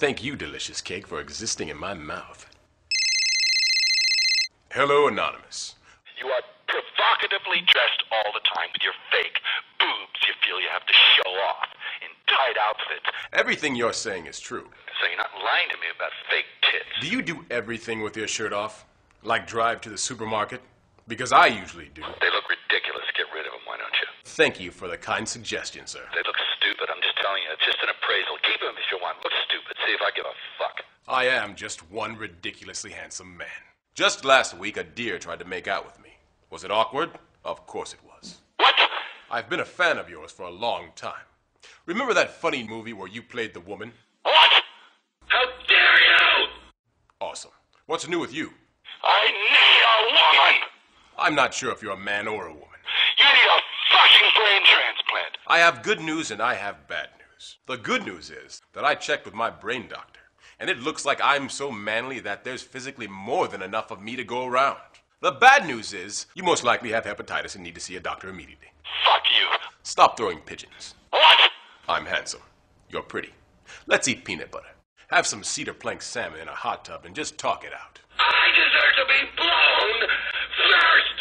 Thank you, delicious cake, for existing in my mouth. Hello, Anonymous. You are provocatively dressed all the time with your fake boobs you feel you have to show off in tight outfits. Everything you're saying is true. So you're not lying to me about fake tits. Do you do everything with your shirt off? Like drive to the supermarket? Because I usually do. They look ridiculous. Get rid of them, why don't you? Thank you for the kind suggestion, sir. They look stupid. I'm just telling you, it's just an appraisal. Keep them if you want. Look stupid. See if I give a fuck. I am just one ridiculously handsome man. Just last week, a deer tried to make out with me. Was it awkward? Of course it was. What? I've been a fan of yours for a long time. Remember that funny movie where you played the woman? What? How dare you! Awesome. What's new with you? I need a woman! I'm not sure if you're a man or a woman. You need a fucking brain transplant! I have good news and I have bad news. The good news is that I checked with my brain doctor, and it looks like I'm so manly that there's physically more than enough of me to go around. The bad news is you most likely have hepatitis and need to see a doctor immediately. Fuck you! Stop throwing pigeons. What? I'm handsome. You're pretty. Let's eat peanut butter. Have some cedar plank salmon in a hot tub and just talk it out. I deserve to be blown first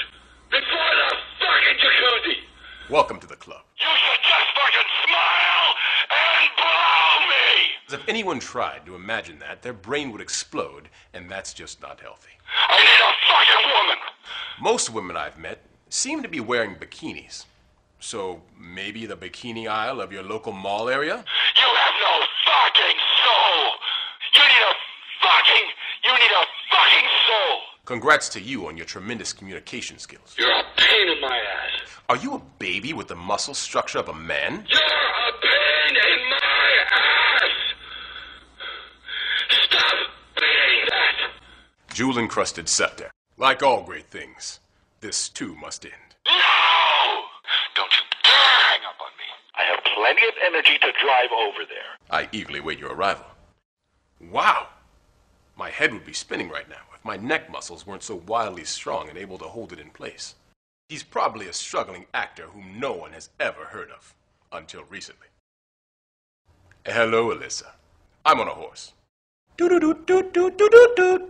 before the fucking jacuzzi! Welcome to the club. You should just fucking smile and blow me! If anyone tried to imagine that, their brain would explode, and that's just not healthy. I need a fucking woman! Most women I've met seem to be wearing bikinis. So maybe the bikini aisle of your local mall area? You have no fucking soul! You need a fucking soul! Congrats to you on your tremendous communication skills. You're a pain in my ass. Are you a baby with the muscle structure of a man? You're a pain in my ass! Stop being that! Jewel-encrusted scepter. Like all great things, this too must end. No! Don't you dare hang up on me. I have plenty of energy to drive over there. I eagerly wait your arrival. Wow! My head would be spinning right now if my neck muscles weren't so wildly strong and able to hold it in place. He's probably a struggling actor whom no one has ever heard of, until recently. Hello, Alyssa. I'm on a horse. Doo doo doo doo doo doo doo doo.